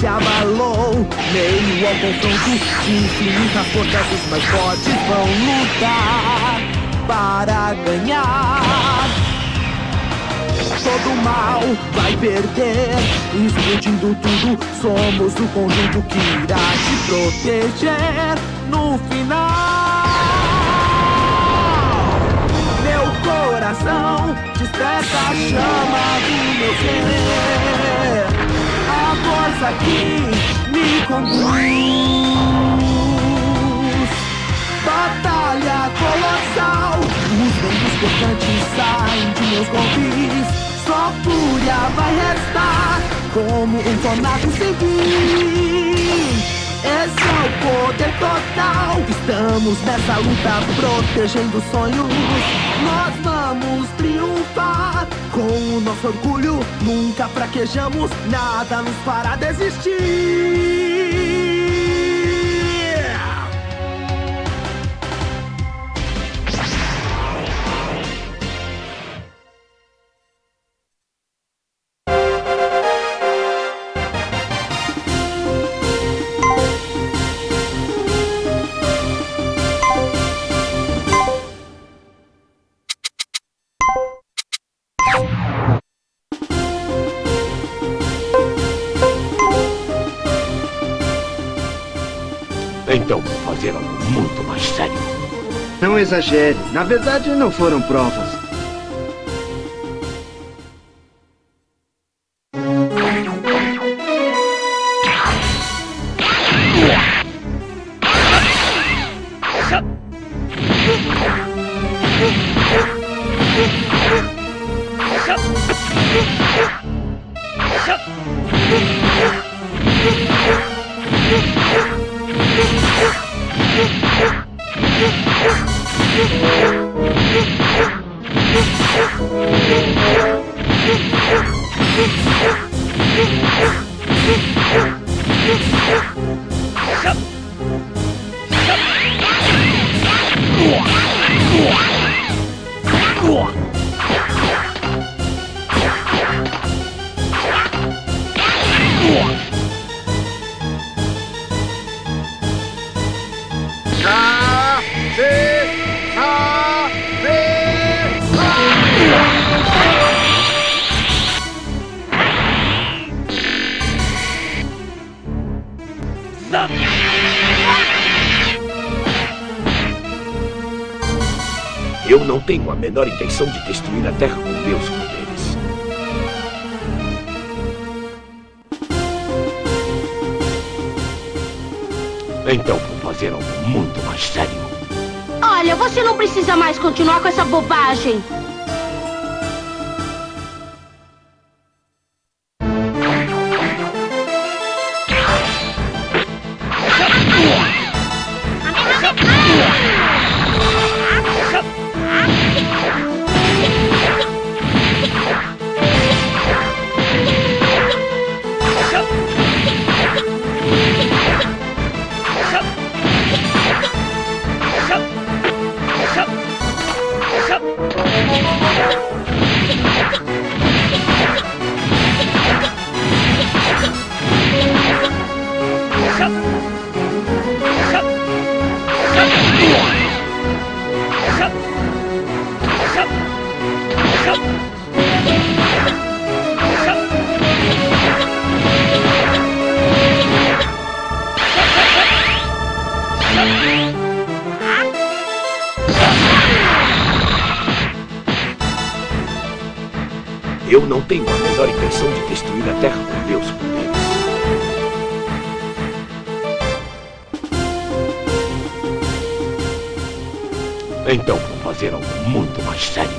Se abalou, meio ao confronto de infinitas forças, os mais fortes vão lutar para ganhar. Todo mal vai perder, explodindo tudo, somos o conjunto que irá te proteger no final. Meu coração desperta a chama do meu ser, a força que me conduz. Batalha colossal, os ventos cortantes saem de meus golpes, só fúria vai restar, como um tornado sem fim. Esse é o poder total, estamos nessa luta protegendo sonhos. Nós vamos triunfar com o nosso orgulho, nunca fraquejamos, nada nos fará desistir. Então, vou fazer algo muito mais sério. Não exagere. Na verdade, não foram provas. Eu não tenho a menor intenção de destruir a Terra com meus poderes. Então vou fazer algo muito mais sério. Olha, você não precisa mais continuar com essa bobagem. Eu não tenho a menor intenção de destruir a Terra com meus poderes. Então vou fazer algo muito mais sério.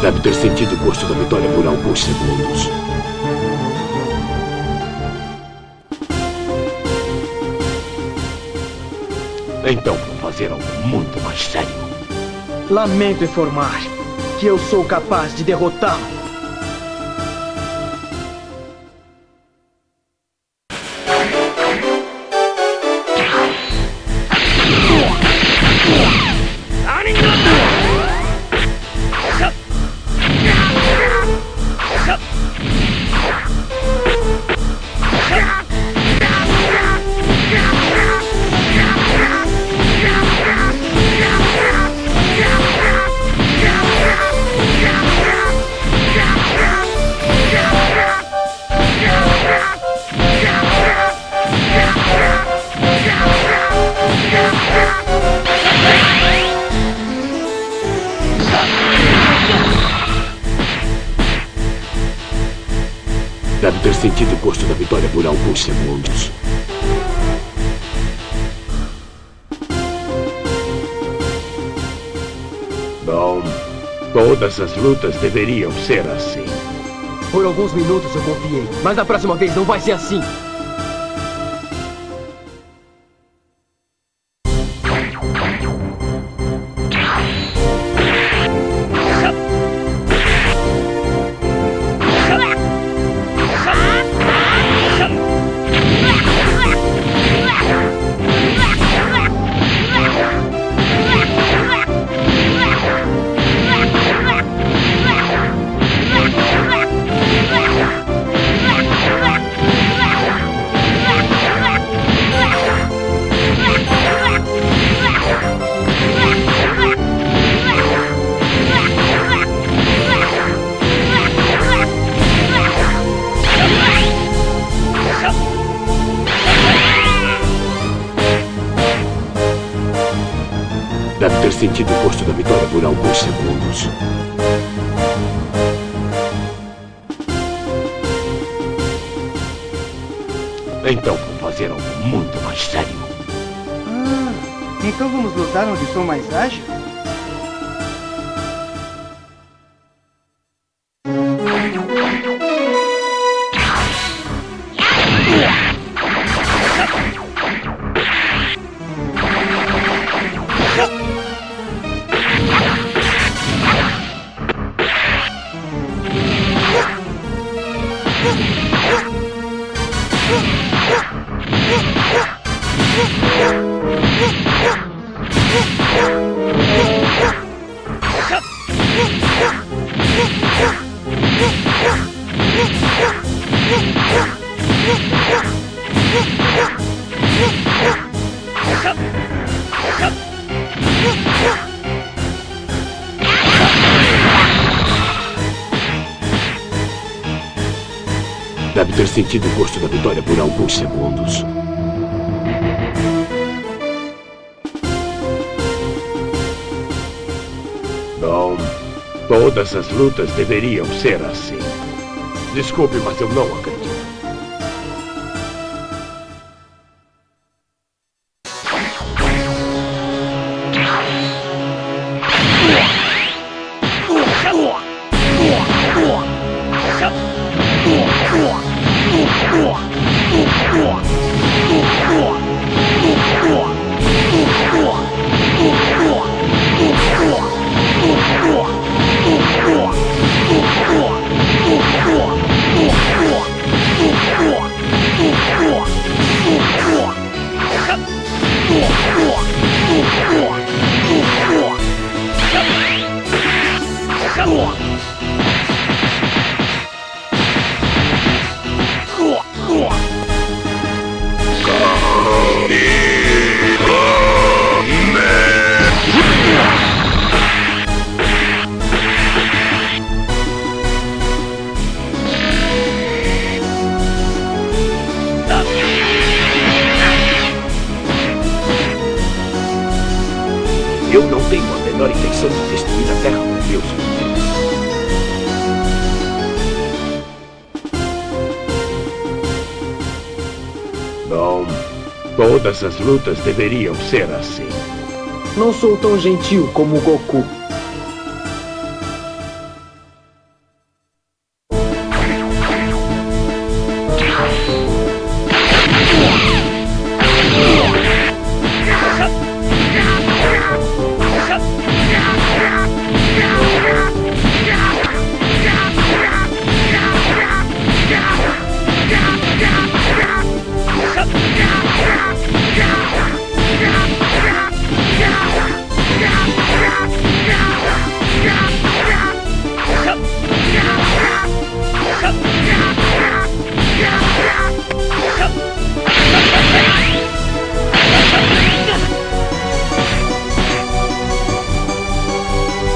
Deve ter sentido o gosto da vitória por alguns segundos. Então vou fazer algo muito mais sério. Lamento informar que eu sou capaz de derrotá-lo. Deve ter sentido o gosto da vitória por alguns segundos. Bom, todas as lutas deveriam ser assim. Por alguns minutos eu confiei, mas na próxima vez não vai ser assim. Deve ter sentido o gosto da vitória por alguns segundos. Então vou fazer algo muito mais sério. Então vamos lutar onde sou mais ágil? Deve ter sentido o gosto da vitória por alguns segundos. Bom, todas as lutas deveriam ser assim. Desculpe, mas eu não acredito. Eu não tenho a menor intenção de destruir a Terra com meus poderes. Não. Todas as lutas deveriam ser assim. Não sou tão gentil como o Goku.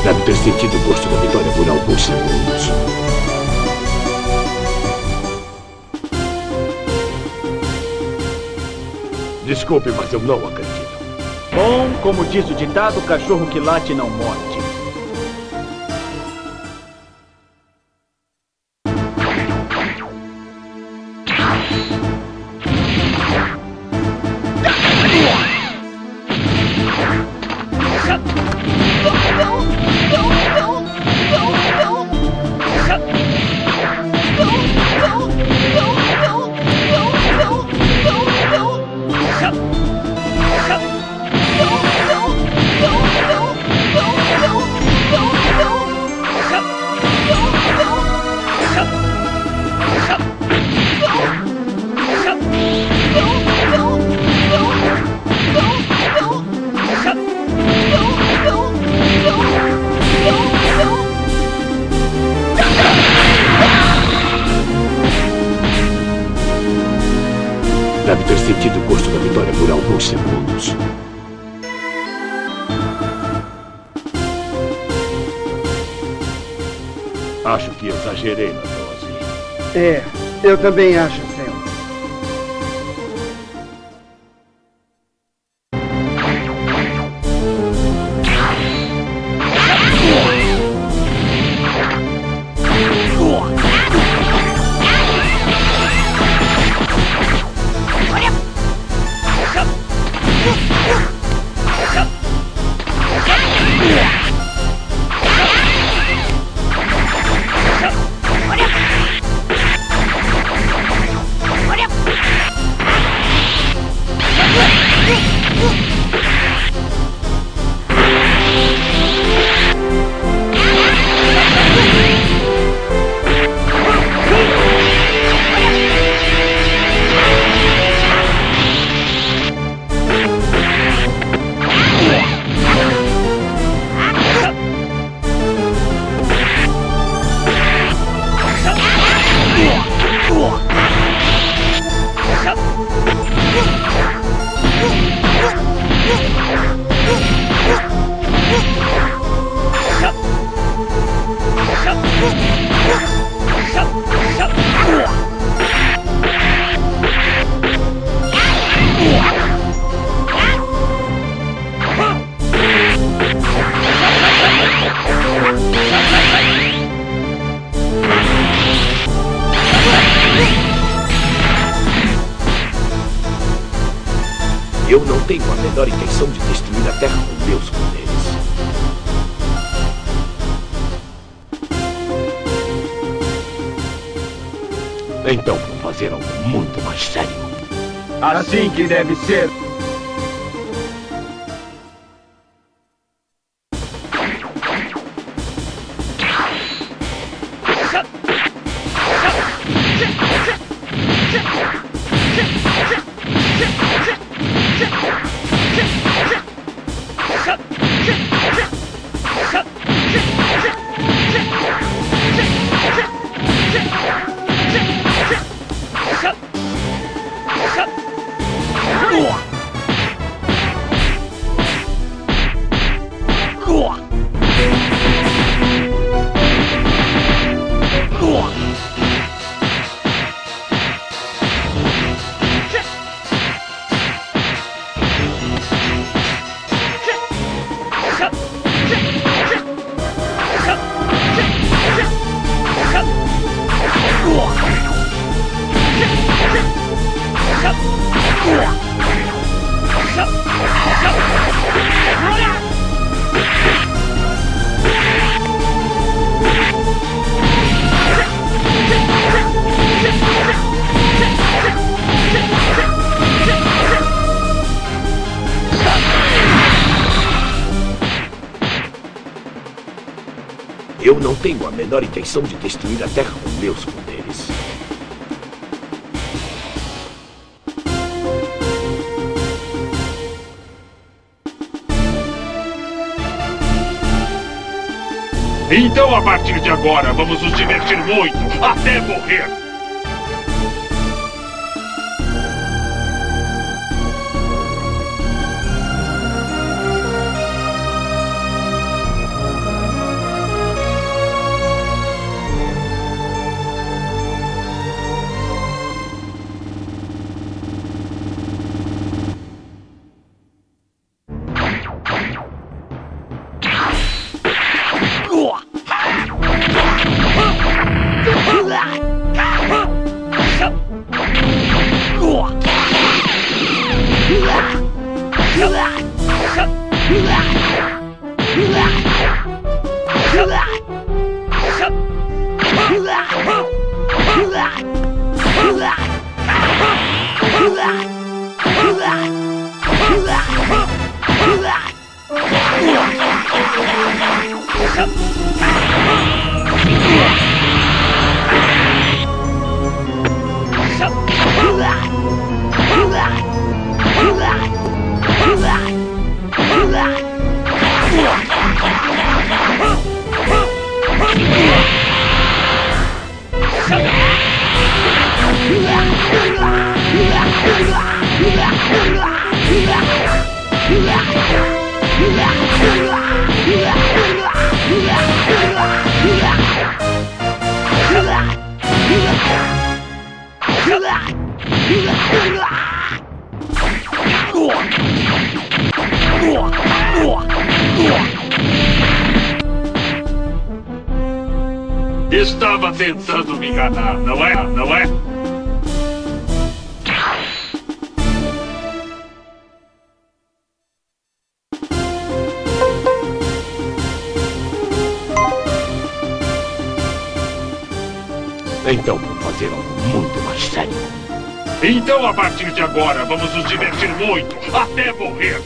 Deve ter sentido o gosto da vitória por alguns segundos. Desculpe, mas eu não acredito. Bom, como diz o ditado, o cachorro que late não morde. Deve ter sentido o gosto da vitória por alguns segundos. Acho que exagerei na dose. É, eu também acho. Eu não tenho a menor intenção de destruir a Terra com meus poderes. Então vou fazer algo muito mais sério. Assim que deve ser. Eu não tenho a menor intenção de destruir a Terra com meus poderes. Então, a partir de agora, vamos nos divertir muito, até morrer! Estava tentando me enganar, não é? Não é? Então vou fazer algo muito mais sério. Então, a partir de agora, vamos nos divertir muito, até morrer!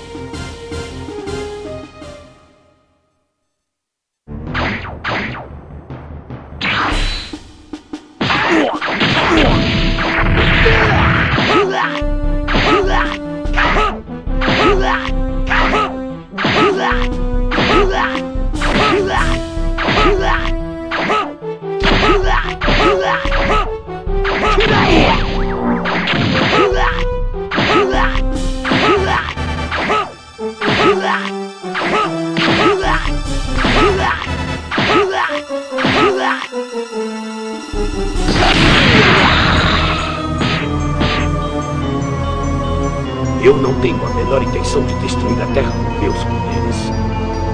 Eu não tenho a menor intenção de destruir a Terra com meus poderes.